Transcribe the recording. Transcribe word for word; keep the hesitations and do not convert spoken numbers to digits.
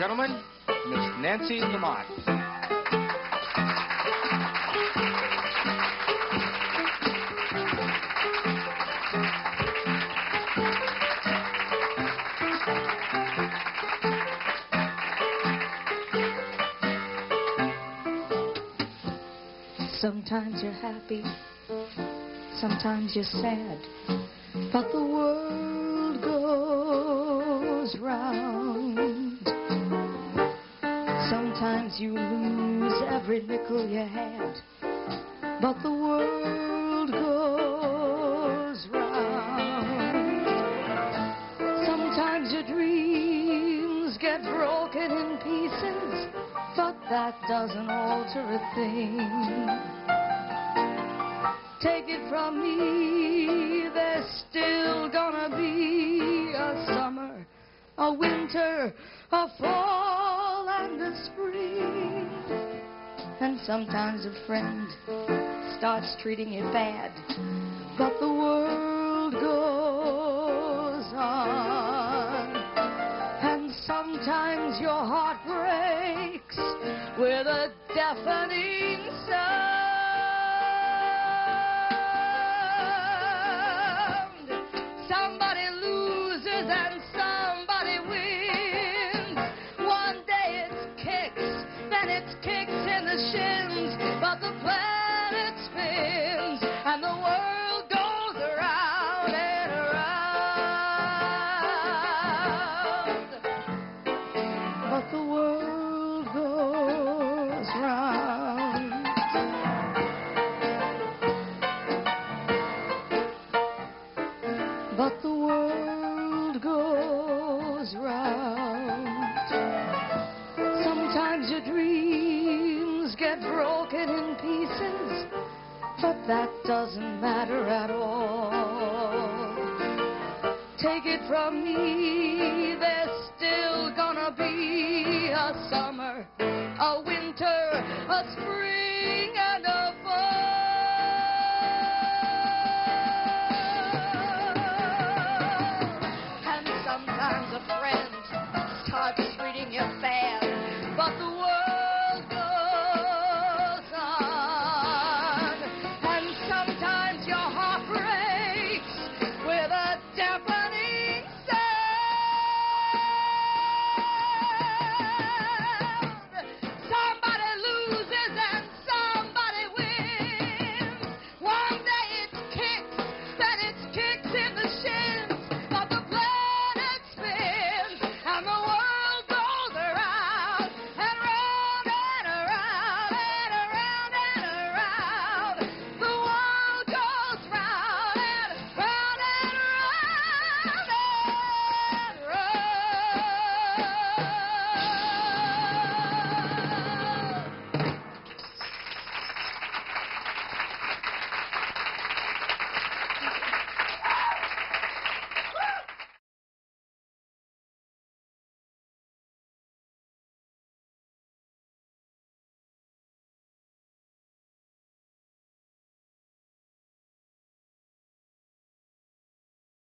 gentlemen, Miss Nancy LaMott. Sometimes you're happy, sometimes you're sad, but the world goes round. Sometimes you lose every nickel you had, but the world goes round. Sometimes your dreams get broken in pieces, but that doesn't alter a thing. Take it from me, there's still gonna be a summer, a winter, a fall, and a spring. And sometimes a friend starts treating you bad, but the world goes on. And sometimes your heart breaks with a deafening sound. But the planet spins and the world goes around and around. But the world goes round. But the world goes round. Sometimes your dreams get broken in pieces, but that doesn't matter at all. Take it from me, there's still gonna be a summer, a winter, a spring, and a fall. And sometimes a friend starts treating you